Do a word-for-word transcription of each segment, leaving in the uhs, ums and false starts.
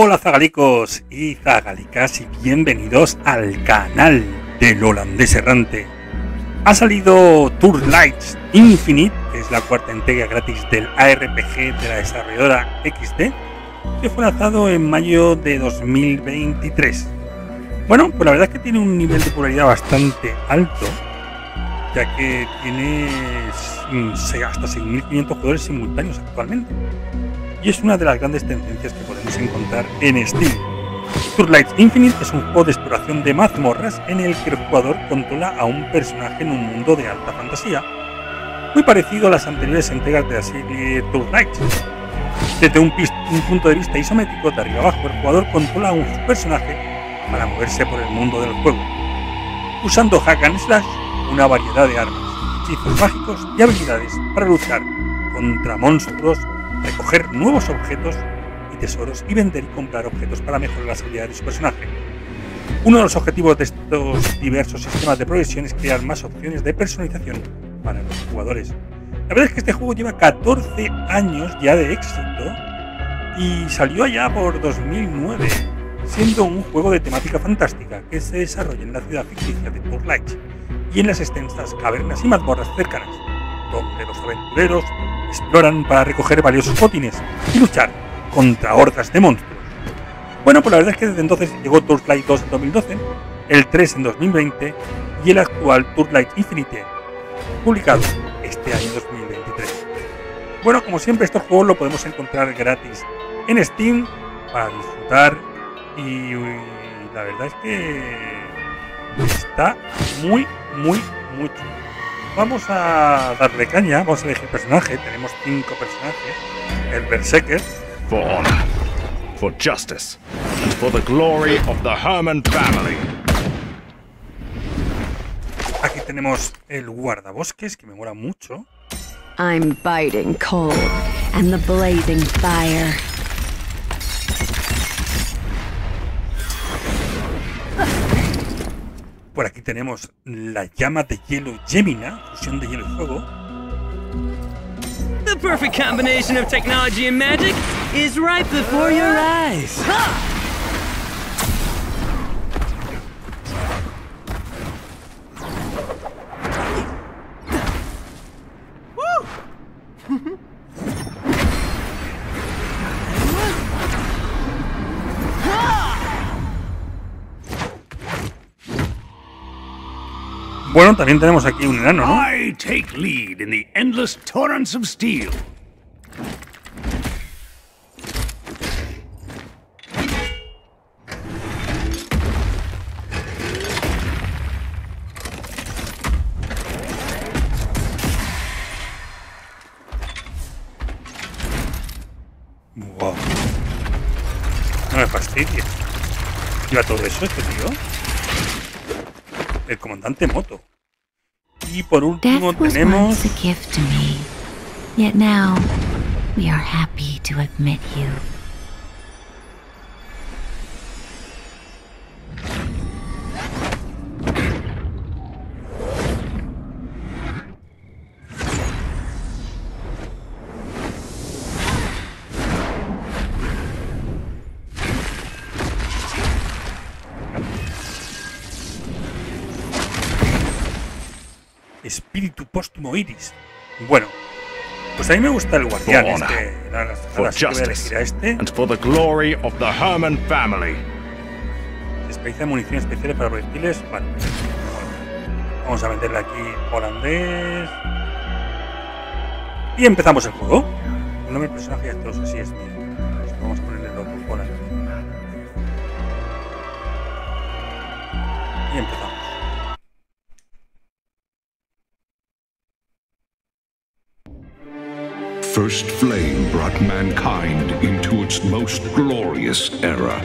Hola zagalicos y zagalicas y bienvenidos al canal del Holandés Errante. Ha salido Torchlight Infinite, que es la cuarta entrega gratis del A R P G de la desarrolladora X D, que fue lanzado en mayo de dos mil veintitrés. Bueno, pues la verdad es que tiene un nivel de popularidad bastante alto, ya que tiene hasta seis mil quinientos jugadores simultáneos actualmente. Y es una de las grandes tendencias que podemos encontrar en Steam. Torchlight Infinite es un juego de exploración de mazmorras en el que el jugador controla a un personaje en un mundo de alta fantasía, muy parecido a las anteriores entregas de la serie Torchlight. Desde un, un punto de vista isométrico de arriba abajo, el jugador controla a un personaje para moverse por el mundo del juego, usando hack and slash, una variedad de armas, hechizos mágicos y habilidades para luchar contra monstruos, recoger nuevos objetos y tesoros y vender y comprar objetos para mejorar las habilidades de su personaje. Uno de los objetivos de estos diversos sistemas de progresión es crear más opciones de personalización para los jugadores. La verdad es que este juego lleva catorce años ya de éxito y salió allá por dos mil nueve, siendo un juego de temática fantástica que se desarrolla en la ciudad ficticia de Torchlight y en las extensas cavernas y mazmorras cercanas, donde los aventureros exploran para recoger valiosos botines y luchar contra hordas de monstruos. Bueno, pues la verdad es que desde entonces llegó Torchlight dos en dos mil doce, el tres en dos mil veinte y el actual Torchlight Infinite, publicado este año dos mil veintitrés. Bueno, como siempre, estos juegos lo podemos encontrar gratis en Steam para disfrutar y uy, la verdad es que está muy, muy, muy chulo. Vamos a darle caña, vamos a elegir personaje. Tenemos cinco personajes. El Berserker. For honor, for justice, and for the glory of the Herman family. Aquí tenemos el guardabosques, que me mola mucho. I'm biting cold and the blazing fire. Por aquí tenemos la llama de hielo Gémina, fusión de hielo y fuego. The perfect combination of technology and magic is right before your eyes. Bueno, también tenemos aquí un enano, ¿no? I take lead in the endless torrents of steel. Wow. No me fastidies. ¿Lleva todo eso este tío? El comandante Moto. Y por último tenemos espíritu póstumo Iris. Bueno, pues a mí me gusta el guardián este. Ahora sí que voy a elegir a este. Despediza de municiones especiales para proyectiles. Vale. Vamos a meterle aquí holandés. Y empezamos el juego. El nombre del personaje ya todos así es mío. Vamos a ponerle loco holandés. Y empezamos. First Flame brought mankind into its most glorious era,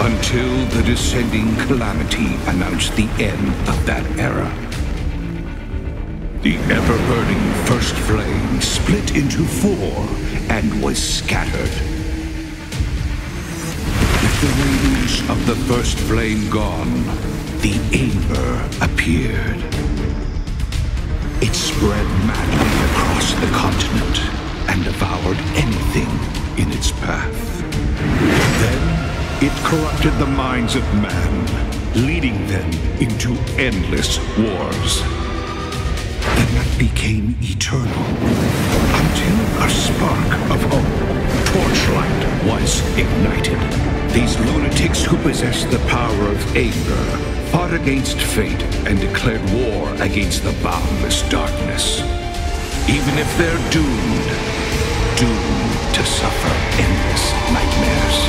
until the descending calamity announced the end of that era. The ever-burning First Flame split into four and was scattered. With the radiance of the First Flame gone, the Amber appeared. It spread madly across the continent and devoured anything in its path. Then it corrupted the minds of man, leading them into endless wars. That became eternal, until a spark of hope, Torchlight, was ignited. These lunatics who possessed the power of Amber fought against fate and declared war against the boundless darkness. Even if they're doomed, doomed to suffer endless nightmares.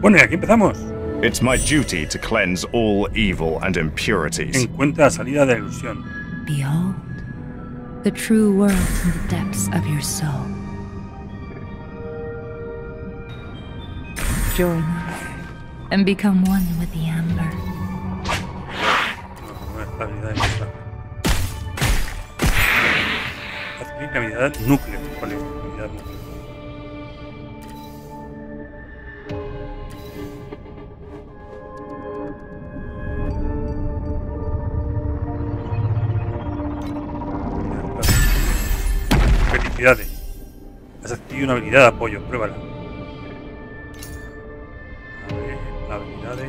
Bueno, y aquí empezamos. It's my duty to cleanse all evil and impurities. Encuentra salida de ilusión. Behold, the true world in the depths of your soul. Join us and become one with the Amber. Actividad nuclear. Actividad nuclear. Has adquirido una habilidad de apoyo, pruébala. A ver, la habilidad de...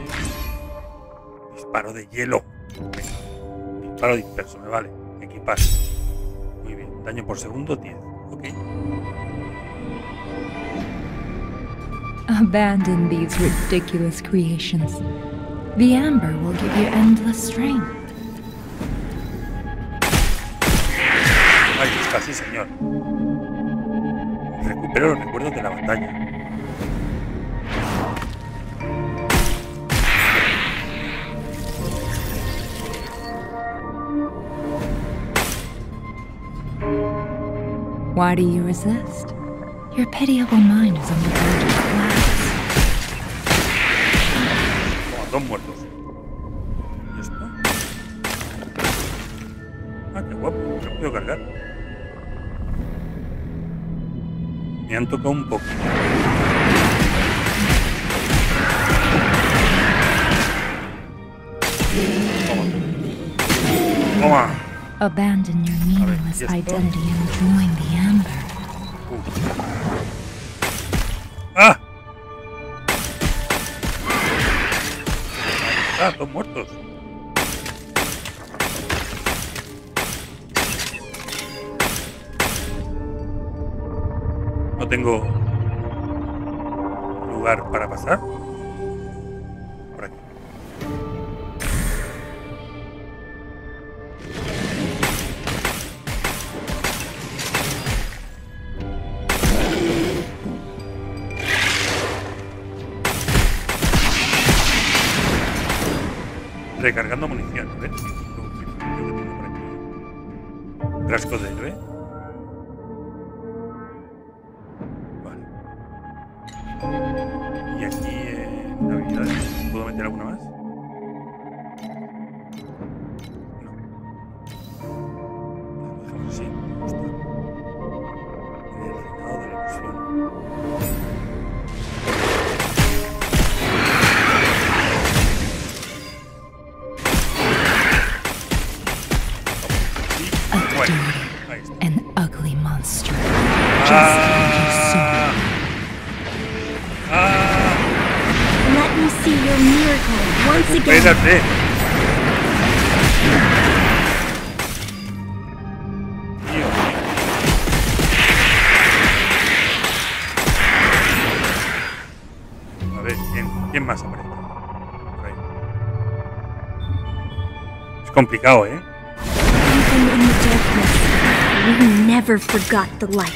Disparo de hielo. Venga. Disparo disperso, me vale. Equipar. Muy bien, daño por segundo, diez. Ok. Abandon these ridiculous creations. The Amber will give you endless strength. Ay, es casi, señor. Recupero los recuerdos de la batalla. Why do you resist? Your pitiable mind is on the verge of collapse. Dos muertos. ¿Y esto? Ah, qué guapo. Lo puedo cargar. Me han tocado un poco. Toma. Abandon your meaningless identity and join the Amber. Uh. Ah. Ah, dos muertos. No tengo lugar para pasar. Por aquí. Recargando munición, ¿eh? Rasgo de héroe. Espérate. Dios. A ver, ¿quién, quién más aparece? Es complicado, ¿eh? Even in the darkness, we never forgot the light.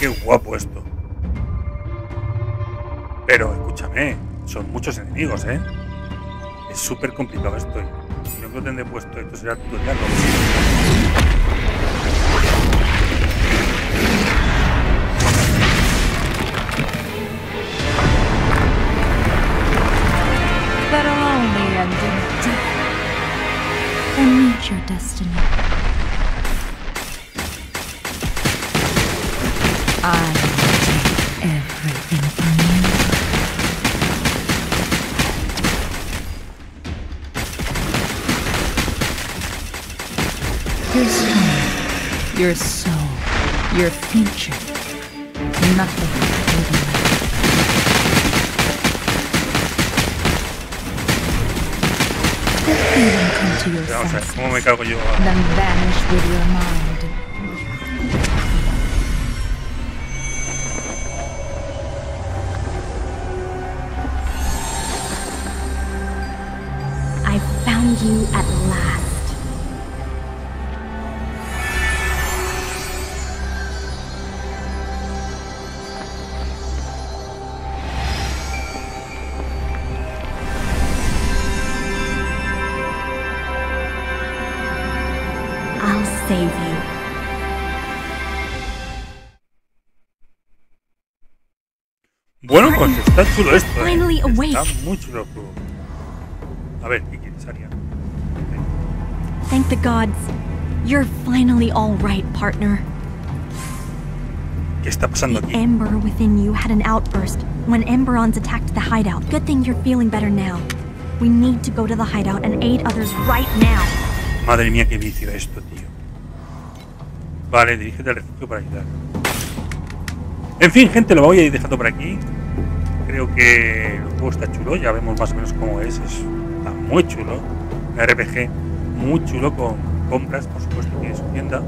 Qué guapo esto. Pero escúchame, son muchos enemigos, ¿eh? Es súper complicado esto. Si no lo tendré puesto, esto será tutorial. your soul, your future, nothing will be. To your yeah, senses, okay. Then vanish with your mind. I found you at last. Save you. Bueno, pues está chulo esto. Finally eh. awake. Está muy chulo el juego. A ver, ¿qué quieres, Aria? Thank the gods. You're finally all right, partner. ¿Qué está pasando aquí? The Ember within you had an outburst when Emberons attacked the hideout. Good thing you're feeling better now. We need to go to the hideout and aid others right now. Madre mía, qué vicio esto, tío. Vale, dirígete al refugio para ayudar. En fin, gente, lo voy a ir dejando por aquí. Creo que el juego está chulo, ya vemos más o menos cómo es. Es está muy chulo. Un R P G muy chulo con compras, por supuesto, tiene su tienda.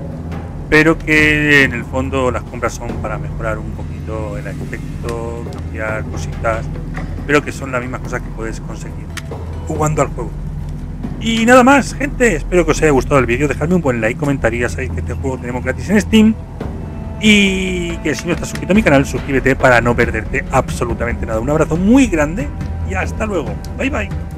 Pero que en el fondo las compras son para mejorar un poquito el aspecto, cambiar cositas. Pero que son las mismas cosas que puedes conseguir jugando al juego. Y nada más, gente, espero que os haya gustado el vídeo, dejadme un buen like, comentaría, ya sabéis que este juego tenemos gratis en Steam y que si no estás suscrito a mi canal, suscríbete para no perderte absolutamente nada. Un abrazo muy grande y hasta luego. Bye bye.